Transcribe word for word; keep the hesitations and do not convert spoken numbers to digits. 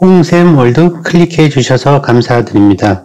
홍샘월드 클릭해 주셔서 감사드립니다.